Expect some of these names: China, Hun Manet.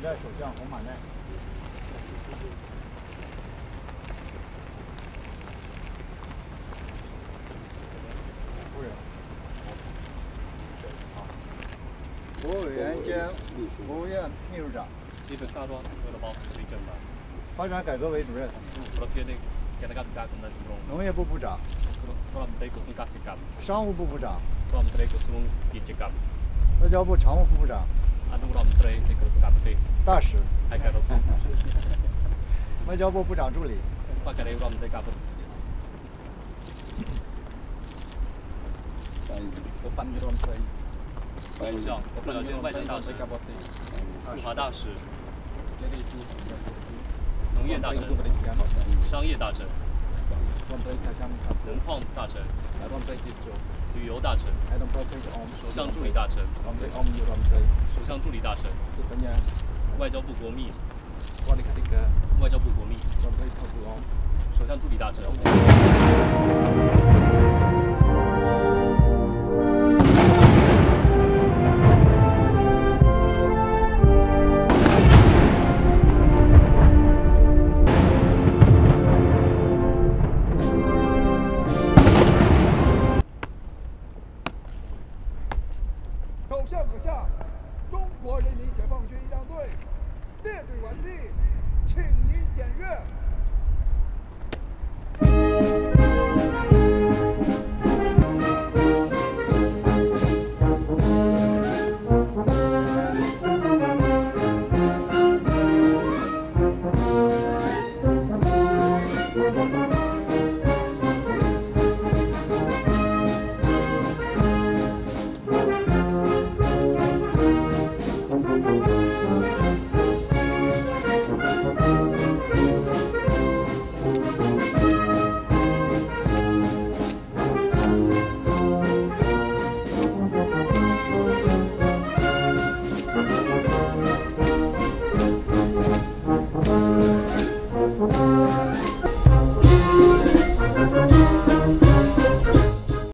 们的首相洪满内。夫人。国务委员兼国务院秘书长。发展改革委主任。农业部部长。商务部部长。 外交部常务副部长，大使，外交部部长助理。外交大使，驻华大使，农业大臣，商业大臣，文矿大臣。 旅游大臣，首相助理大臣，首相助理大臣，外交部国秘，外交部国秘，首相助理大臣。 中国人民解放军仪仗队列队完毕，请您检阅。